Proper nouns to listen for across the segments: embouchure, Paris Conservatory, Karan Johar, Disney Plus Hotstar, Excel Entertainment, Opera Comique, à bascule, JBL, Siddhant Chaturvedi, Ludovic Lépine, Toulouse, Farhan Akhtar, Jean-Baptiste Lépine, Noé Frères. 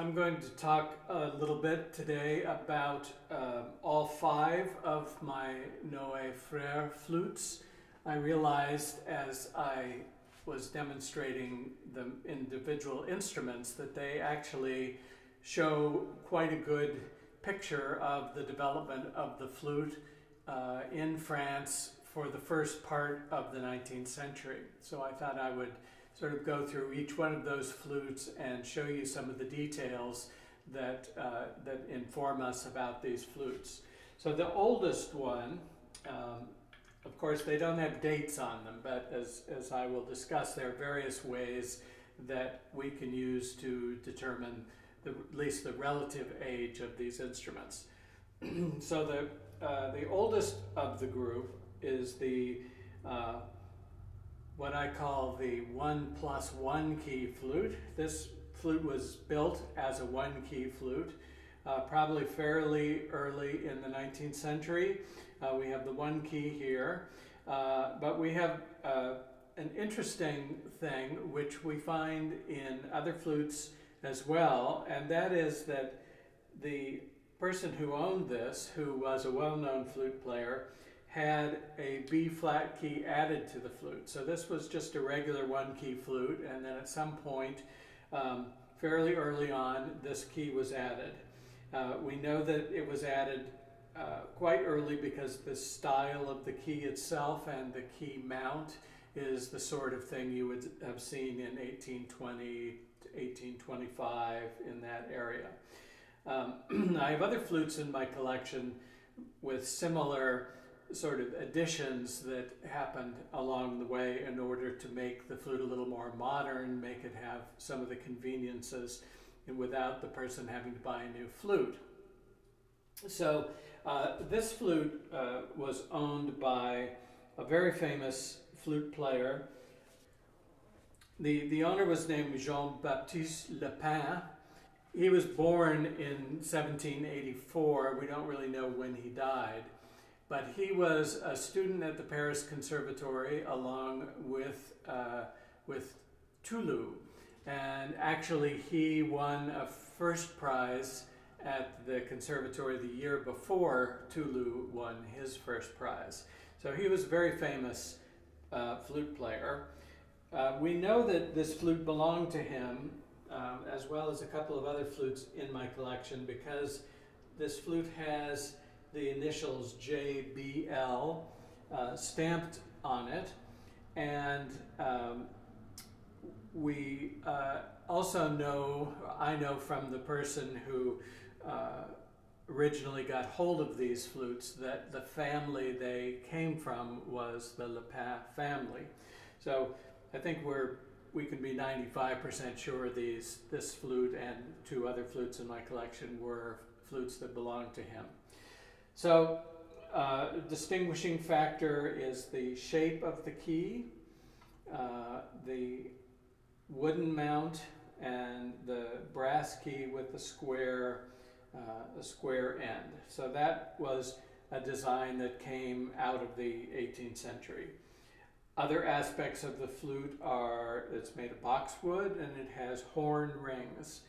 I'm going to talk a little bit today about all five of my Noé Frères flutes. I realized as I was demonstrating the individual instruments that they actually show quite a good picture of the development of the flute in France for the first part of the 19th century. So I thought I would sort of go through each one of those flutes and show you some of the details that, that inform us about these flutes. So the oldest one, of course they don't have dates on them, but as I will discuss, there are various ways that we can use to determine at least the relative age of these instruments. So the oldest of the group is the what I call the 1+1 key flute. This flute was built as a 1-key flute, probably fairly early in the 19th century. We have the 1 key here, but we have an interesting thing which we find in other flutes as well, and that is that the person who owned this, who was a well-known flute player, had a B-flat key added to the flute. So this was just a regular 1-key flute, and then at some point, fairly early on, this key was added. We know that it was added quite early because the style of the key itself and the key mount is the sort of thing you would have seen in 1820 to 1825 in that area. I have other flutes in my collection with similar sort of additions that happened along the way in order to make the flute a little more modern, make it have some of the conveniences and without the person having to buy a new flute. So this flute was owned by a very famous flute player. The owner was named Jean-Baptiste Lépine. He was born in 1784. We don't really know when he died. But he was a student at the Paris Conservatory along with Toulouse. And actually he won a first prize at the Conservatory the year before Toulouse won his first prize. So he was a very famous flute player. We know that this flute belonged to him, as well as a couple of other flutes in my collection, because this flute has the initials JBL stamped on it. And we also know, I know from the person who originally got hold of these flutes that the family they came from was the Lépine family. So I think we can be 95% sure this flute and two other flutes in my collection were flutes that belonged to him. So distinguishing factor is the shape of the key, the wooden mount, and the brass key with a square end. So that was a design that came out of the 18th century. Other aspects of the flute are it's made of boxwood and it has horn rings.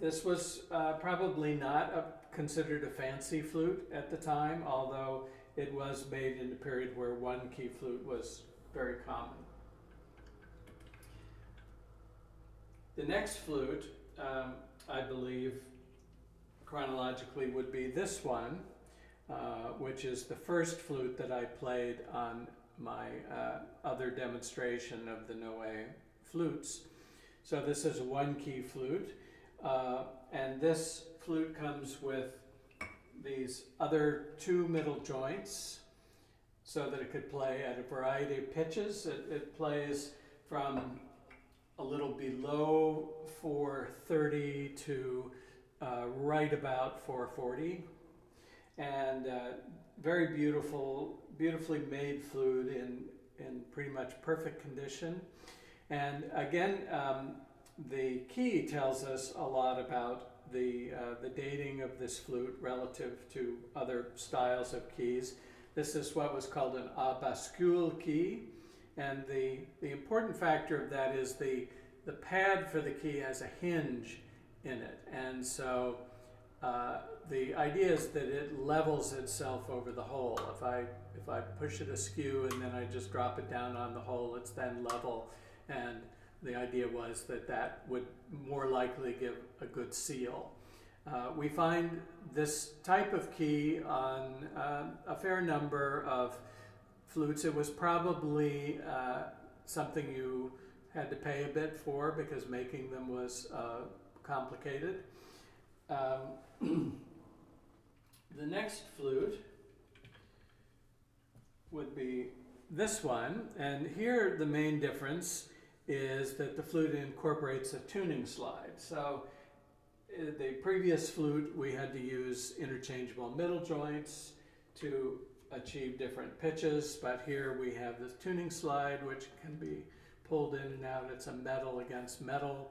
This was probably not considered a fancy flute at the time, although it was made in a period where 1-key flute was very common. The next flute, I believe, chronologically would be this one, which is the first flute that I played on my other demonstration of the Noé flutes. So this is a 1-key flute, and this flute comes with these other two middle joints so that it could play at a variety of pitches. It plays from a little below 430 to right about 440. And very beautifully made flute in pretty much perfect condition. And again, the key tells us a lot about the dating of this flute relative to other styles of keys. This is what was called an à bascule key, and the important factor of that is the the pad for the key has a hinge in it, and so the idea is that it levels itself over the hole. If I push it askew and then I just drop it down on the hole, it's then level, and the idea was that that would more likely give a good seal. We find this type of key on a fair number of flutes. It was probably something you had to pay a bit for because making them was complicated. The next flute would be this one, and here the main difference is that the flute incorporates a tuning slide. So the previous flute we had to use interchangeable middle joints to achieve different pitches, but here we have this tuning slide which can be pulled in and out. It's a metal against metal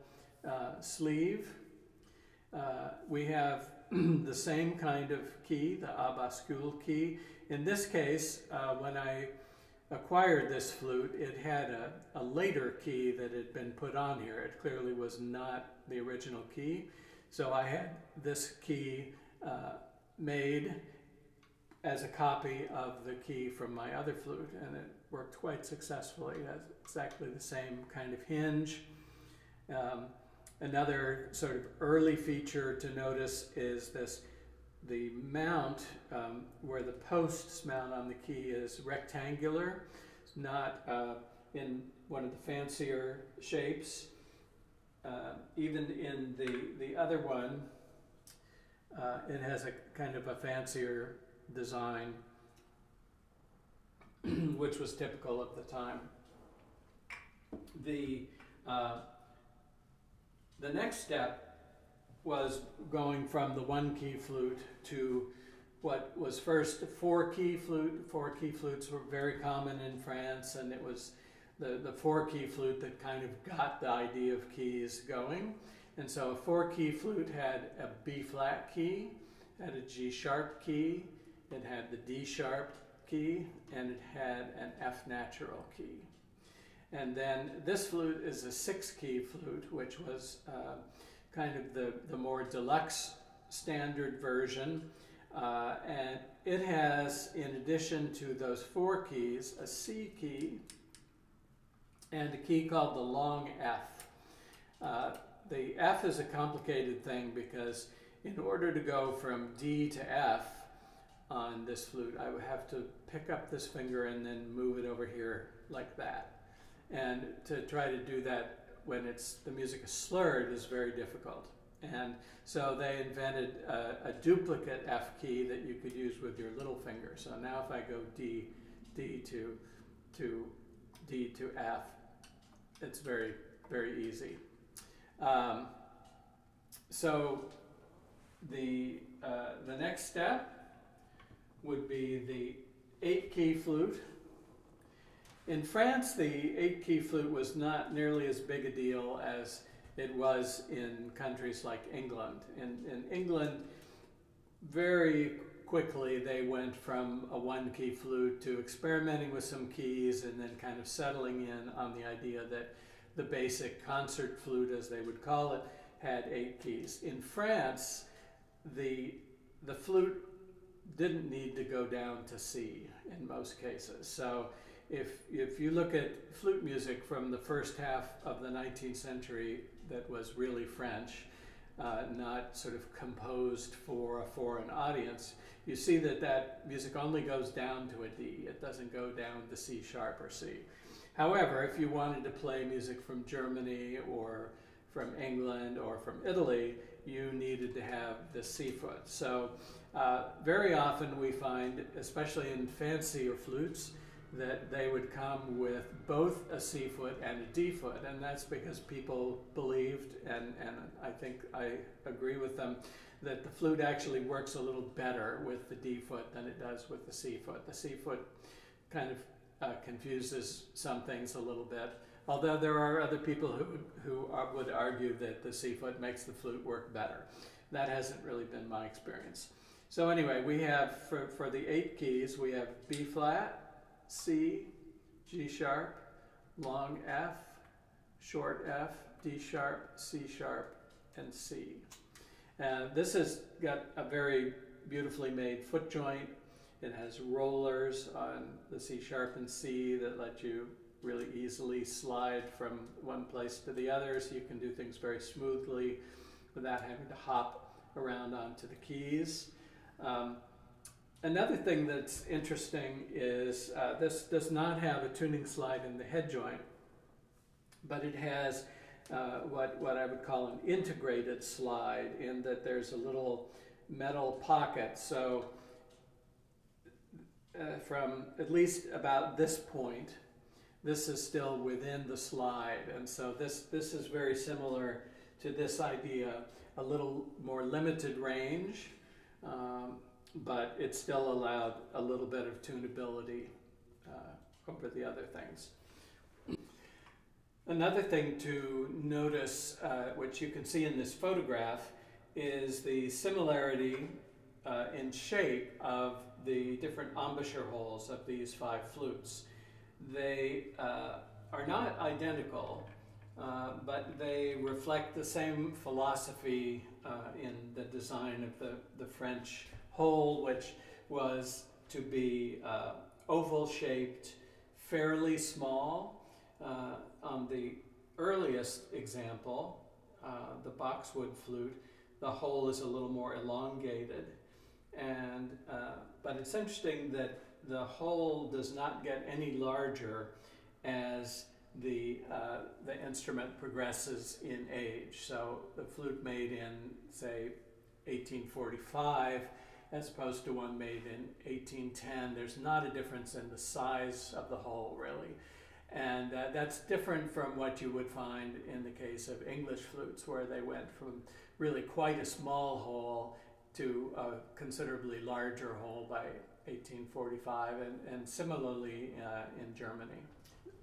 sleeve. We have the same kind of key, the abascule key. In this case, when I acquired this flute, it had a later key that had been put on here. It clearly was not the original key. So I had this key made as a copy of the key from my other flute, and it worked quite successfully. It has exactly the same kind of hinge. Another sort of early feature to notice is this, the mount, where the posts mount on the key, is rectangular. It's not in one of the fancier shapes. Even in the other one, it has a kind of a fancier design, which was typical of the time. The next step was going from the one-key flute to what was first a four-key flute. Four-key flutes were very common in France, and it was the four-key flute that kind of got the idea of keys going. And so a four-key flute had a B-flat key, had a G-sharp key, it had the D-sharp key, and it had an F-natural key. And then this flute is a six-key flute, which was kind of the more deluxe standard version. And it has, in addition to those four keys, a C key and a key called the long F. The F is a complicated thing because in order to go from D to F on this flute, I would have to pick up this finger and then move it over here like that. And to try to do that when it's the music is slurred is very difficult. And so they invented a duplicate F key that you could use with your little finger. So now if I go D to F, it's very, very easy. So the next step would be the eight-key flute. In France, the eight-key flute was not nearly as big a deal as it was in countries like England. In England, very quickly they went from a one-key flute to experimenting with some keys and then kind of settling in on the idea that the basic concert flute, as they would call it, had eight keys. In France, the flute didn't need to go down to C in most cases. So if you look at flute music from the first half of the 19th century that was really French, not sort of composed for a foreign audience, you see that music only goes down to a D. It doesn't go down to C sharp or C. However, if you wanted to play music from Germany or from England or from Italy, you needed to have the C foot. So very often we find, especially in fancier flutes, that they would come with both a C foot and a D foot, and that's because people believed, and I think I agree with them, that the flute actually works a little better with the D foot than it does with the C foot. The C foot kind of confuses some things a little bit, although there are other people who would argue that the C foot makes the flute work better. That hasn't really been my experience. So anyway, we have, for the eight keys, we have B flat, C, G sharp, long F, short F, D sharp, C sharp, and C. This has got a very beautifully made foot joint. It has rollers on the C sharp and C that let you really easily slide from one place to the other, so you can do things very smoothly without having to hop around onto the keys. Another thing that's interesting is this does not have a tuning slide in the head joint, but it has what I would call an integrated slide, in that there's a little metal pocket. So from at least about this point, this is still within the slide, and so this is very similar to this idea, a little more limited range, but it still allowed a little bit of tunability over the other things. Another thing to notice, which you can see in this photograph, is the similarity in shape of the different embouchure holes of these 5 flutes. They are not identical, but they reflect the same philosophy in the design of the French hole, which was to be oval-shaped, fairly small. On the earliest example, the boxwood flute, the hole is a little more elongated, and but it's interesting that the hole does not get any larger as the instrument progresses in age. So the flute made in, say, 1845 as opposed to one made in 1810, there's not a difference in the size of the hole, really. And that's different from what you would find in the case of English flutes, where they went from really quite a small hole to a considerably larger hole by 1845, and similarly in Germany.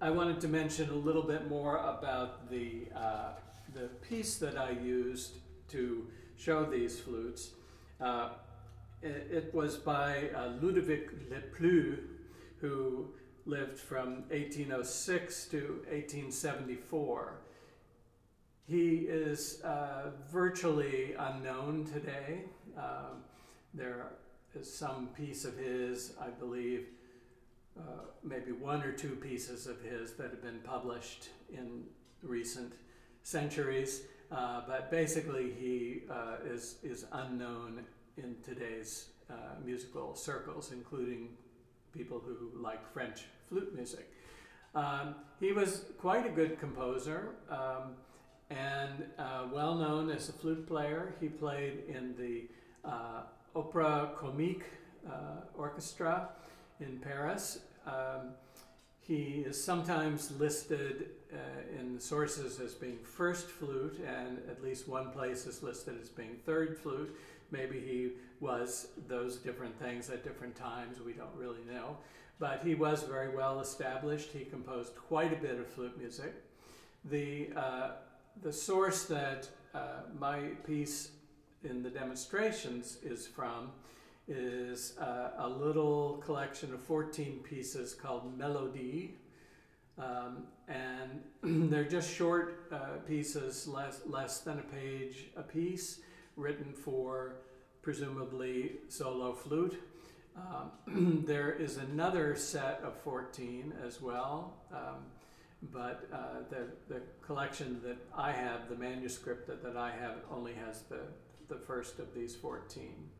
I wanted to mention a little bit more about the piece that I used to show these flutes. It was by Ludovic Lépine, who lived from 1806 to 1874. He is virtually unknown today. There is some piece of his, I believe, maybe one or two pieces of his that have been published in recent centuries, but basically he is unknown in today's musical circles, including people who like French flute music. He was quite a good composer and well known as a flute player. He played in the Opera Comique orchestra in Paris. He is sometimes listed in sources as being first flute, and at least one place is listed as being third flute. Maybe he was those different things at different times, we don't really know. But he was very well established. He composed quite a bit of flute music. The source that my piece in the demonstrations is from is a little collection of 14 pieces called Melodie. And they're just short pieces, less than a page a piece, written for presumably solo flute. There is another set of 14 as well, but the collection that I have, the manuscript that I have, only has the first of these 14.